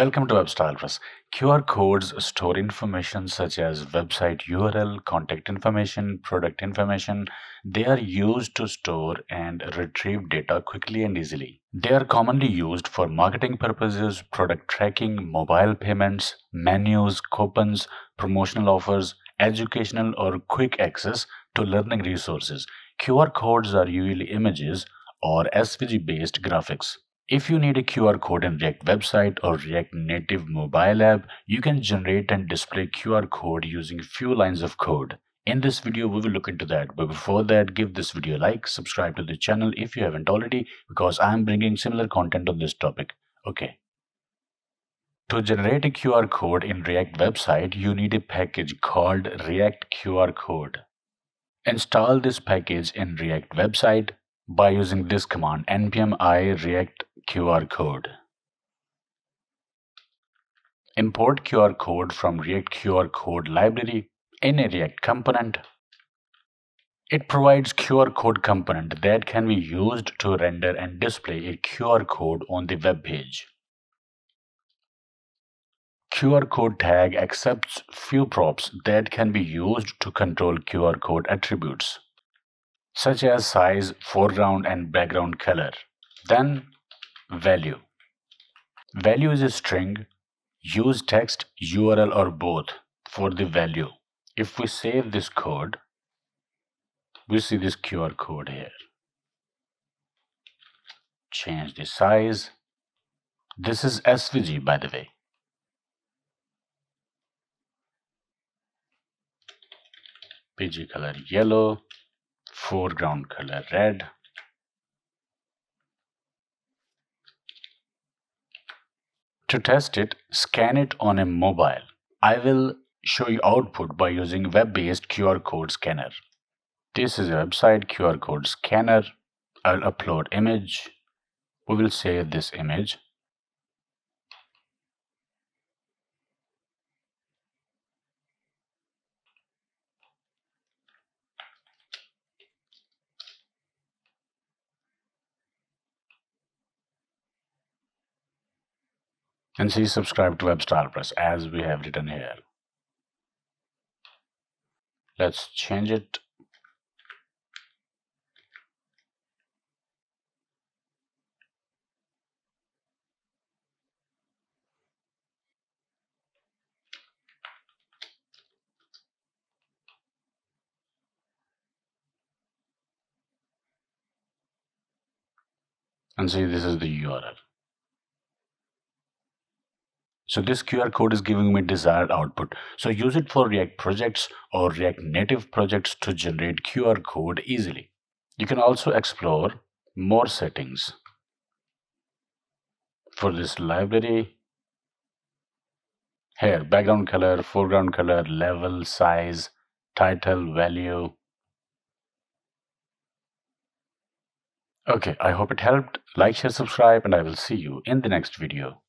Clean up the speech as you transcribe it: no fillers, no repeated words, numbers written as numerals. Welcome to WebStylePress. QR codes store information such as website URL, contact information, product information. They are used to store and retrieve data quickly and easily. They are commonly used for marketing purposes, product tracking, mobile payments, menus, coupons, promotional offers, educational or quick access to learning resources. QR codes are usually images or SVG-based graphics. If you need a QR code in React website or React Native mobile app, you can generate and display QR code using few lines of code. In this video, we will look into that. But before that, give this video a like, subscribe to the channel if you haven't already, because I am bringing similar content on this topic. Okay. To generate a QR code in React website, you need a package called React QR Code. Install this package in React website by using this command npm i react QR code. Import QR code from React QR code library in a React component. It provides QR code component that can be used to render and display a QR code on the web page. QR code tag accepts few props that can be used to control QR code attributes such as size, foreground and background color. Then value. Value is a string. Use text, URL or both for the value. If we save this code, we see this QR code here. Change the size. This is SVG, by the way. PG color yellow, foreground color red. To test it, scan it on a mobile. I will show you output by using web-based QR code scanner. This is a website QR code scanner. I'll upload image. We will save this image. And see, subscribe to WebStylePress as we have written here. Let's change it. And see, this is the URL. So this QR code is giving me desired output. So use it for React projects or React Native projects to generate QR code easily. You can also explore more settings for this library. Here, background color, foreground color, level, size, title, value. Okay, I hope it helped. Like, share, subscribe, and I will see you in the next video.